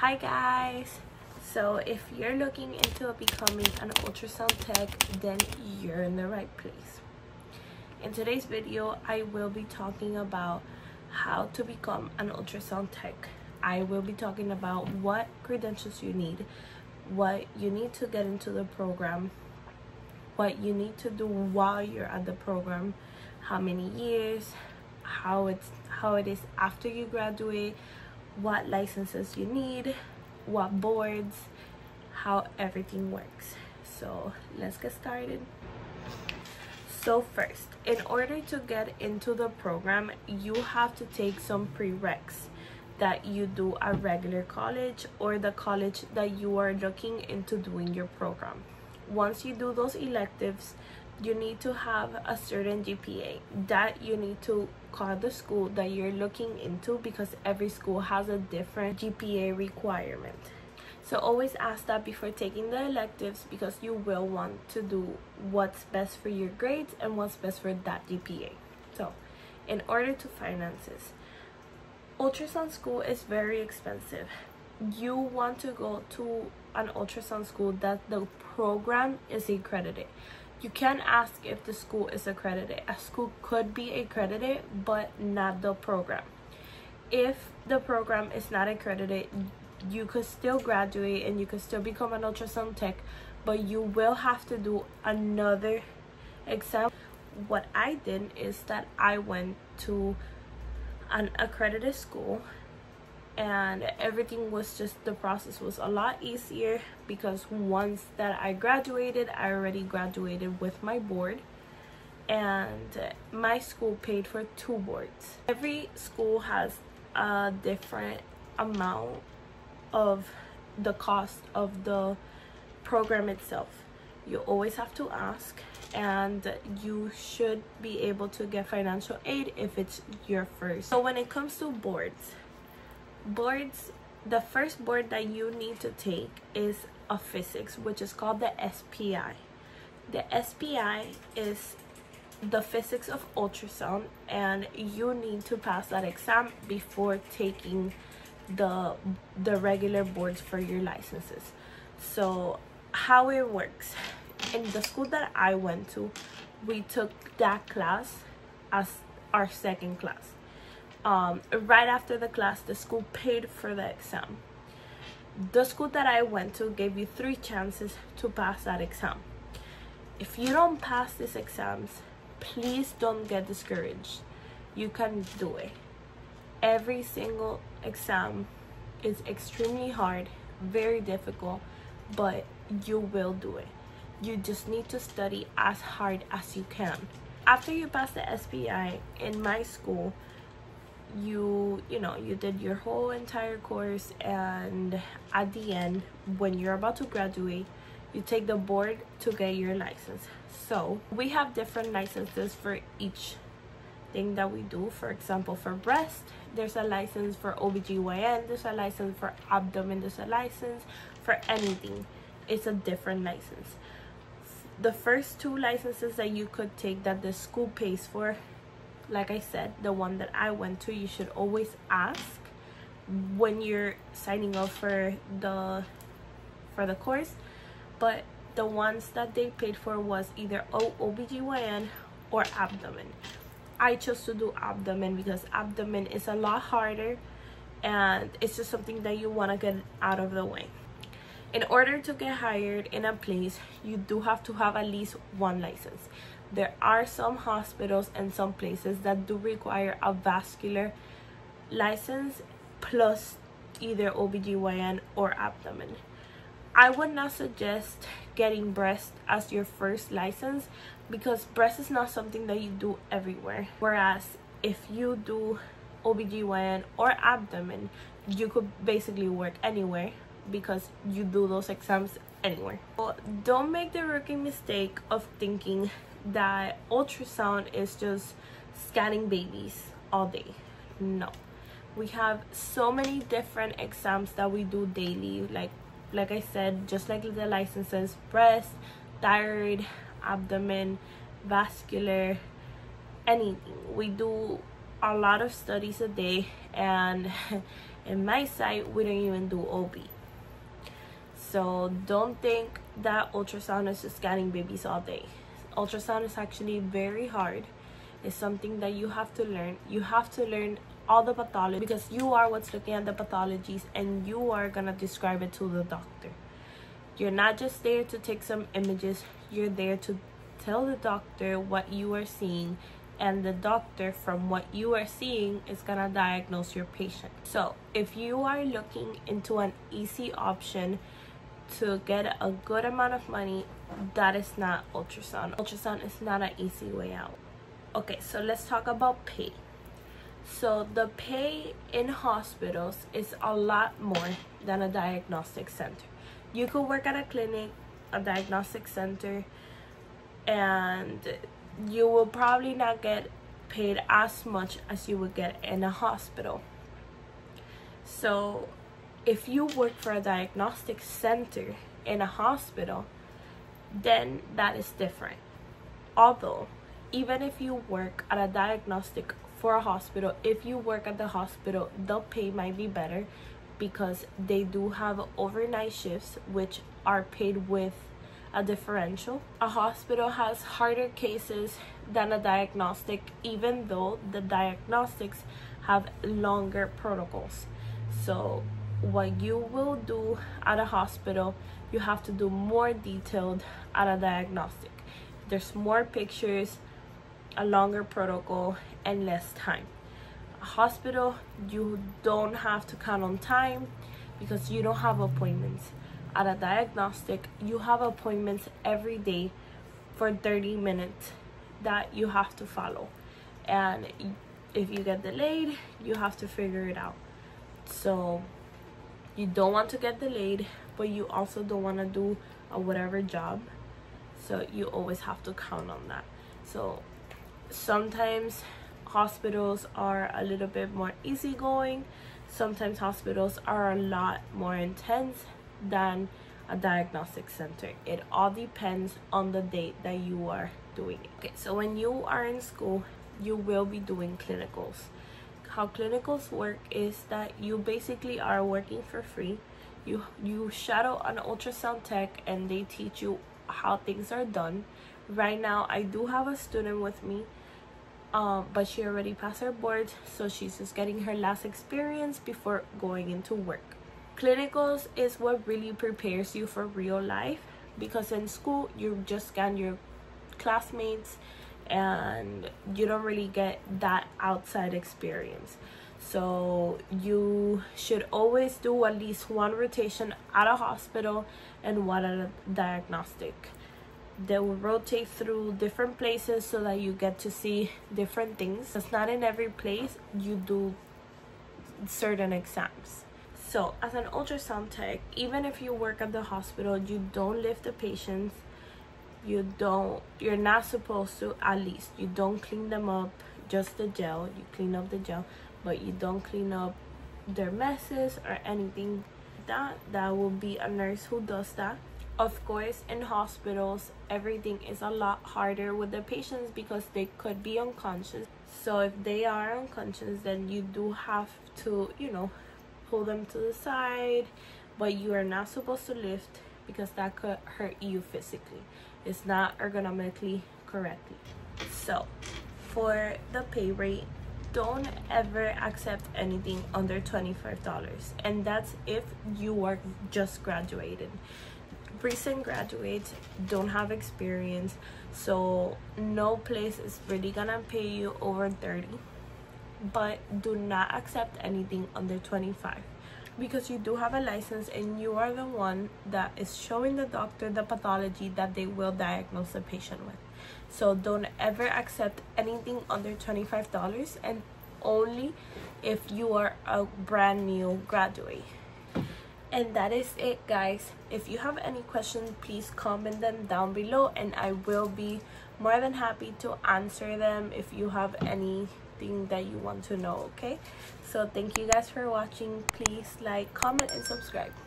Hi guys, so if you're looking into becoming an ultrasound tech, then you're in the right place. In today's video, I will be talking about how to become an ultrasound tech. I will be talking about what credentials you need, what you need to get into the program, what you need to do while you're at the program, how many years, how it is after you graduate, what licenses you need, what boards, how everything works. So let's get started. So first, in order to get into the program, you have to take some prereqs that you do at regular college or the college that you are looking into doing your program. Once you do those electives, you need to have a certain GPA that you need to call the school that you're looking into, because every school has a different GPA requirement. So always ask that before taking the electives, because you will want to do what's best for your grades and what's best for that GPA. So in order to finances, ultrasound school is very expensive. You want to go to an ultrasound school that the program is accredited. You can ask if the school is accredited. A school could be accredited, but not the program. If the program is not accredited, you could still graduate and you could still become an ultrasound tech, but you will have to do another exam. What I did is that I went to an accredited school, and everything was just, the process was a lot easier, because once that I graduated, I already graduated with my board, and my school paid for 2 boards. Every school has a different amount of the cost of the program itself. You always have to ask, and you should be able to get financial aid if it's your first. So when it comes to boards, the first board that you need to take is a physics, which is called the SPI. The SPI is the physics of ultrasound, and you need to pass that exam before taking the regular boards for your licenses. So how it works, in the school that I went to, we took that class as our second class. Right after the class, the school paid for the exam. The school that I went to gave you 3 chances to pass that exam. If you don't pass these exams, please don't get discouraged. You can do it. Every single exam is extremely hard, very difficult, but you will do it. You just need to study as hard as you can. After you pass the SPI, in my school, you did your whole entire course, and at the end, when you're about to graduate, you take the board to get your license. So we have different licenses for each thing that we do. For example, for breast, there's a license. For OB/GYN, there's a license. For abdomen, there's a license. For anything, it's a different license. The first 2 licenses that you could take that the school pays for, like I said, the one that I went to, you should always ask when you're signing up for the course. But the ones that they paid for was either OB/GYN or abdomen. I chose to do abdomen because abdomen is a lot harder, and it's just something that you want to get out of the way. In order to get hired in a place, you do have to have at least 1 license. There are some hospitals and some places that do require a vascular license plus either OB/GYN or abdomen. I would not suggest getting breast as your first license, because breast is not something that you do everywhere. Whereas if you do OB/GYN or abdomen, you could basically work anywhere, because you do those exams anywhere. Well, don't make the rookie mistake of thinking that ultrasound is just scanning babies all day. No, we have so many different exams that we do daily, like I said, just like the licenses: breast, thyroid, abdomen, vascular, anything. We do a lot of studies a day, and In my site, we don't even do OB. So don't think that ultrasound is just scanning babies all day. Ultrasound is actually very hard. It's something that you have to learn. You have to learn all the pathology, because you are what's looking at the pathologies and you are gonna describe it to the doctor. You're not just there to take some images. You're there to tell the doctor what you are seeing, and the doctor, from what you are seeing, is gonna diagnose your patient. So if you are looking into an easy option to get a good amount of money, that is not ultrasound. Ultrasound is not an easy way out. Okay, so let's talk about pay. So the pay in hospitals is a lot more than a diagnostic center. You could work at a clinic, a diagnostic center, and you will probably not get paid as much as you would get in a hospital. So if you work for a diagnostic center in a hospital, then that is different. Although, even if you work at a diagnostic for a hospital, if you work at the hospital, the pay might be better, because they do have overnight shifts, which are paid with a differential. A hospital has harder cases than a diagnostic, even though the diagnostics have longer protocols. So what you will do at a hospital, you have to do more detailed at a diagnostic. There's more pictures, a longer protocol, and less time. A hospital, you don't have to count on time because you don't have appointments. At a diagnostic, you have appointments every day for 30 minutes that you have to follow, and if you get delayed, you have to figure it out. So you don't want to get delayed, but you also don't want to do a whatever job, so you always have to count on that. So sometimes hospitals are a little bit more easygoing, sometimes hospitals are a lot more intense than a diagnostic center. It all depends on the day that you are doing it. Okay, so when you are in school, you will be doing clinicals. How clinicals work is that you basically are working for free. You shadow an ultrasound tech and they teach you how things are done. Right now I do have a student with me, but she already passed her boards, so she's just getting her last experience before going into work. Clinicals is what really prepares you for real life, because in school you just scan your classmates and you don't really get that outside experience. So you should always do at least one rotation at a hospital and one at a diagnostic. They will rotate through different places so that you get to see different things. It's not in every place you do certain exams. So as an ultrasound tech, even if you work at the hospital, you don't lift the patients, you're not supposed to, at least. You don't clean them up, just the gel. You clean up the gel, but you don't clean up their messes or anything. That will be a nurse who does that. Of course, in hospitals, everything is a lot harder with the patients because they could be unconscious. So if they are unconscious, then you do have to, you know, pull them to the side, but you are not supposed to lift because that could hurt you physically. It's not ergonomically correctly. So for the pay rate, don't ever accept anything under $25, and that's if you are just graduated. Recent graduates don't have experience, so no place is really gonna pay you over $30. But do not accept anything under $25, because you do have a license and you are the one that is showing the doctor the pathology that they will diagnose the patient with. So don't ever accept anything under $25, and only if you are a brand new graduate. And that is it, guys. If you have any questions, please comment them down below and I will be more than happy to answer them if you have any thing that you want to know. Okay, so thank you guys for watching. Please like, comment, and subscribe.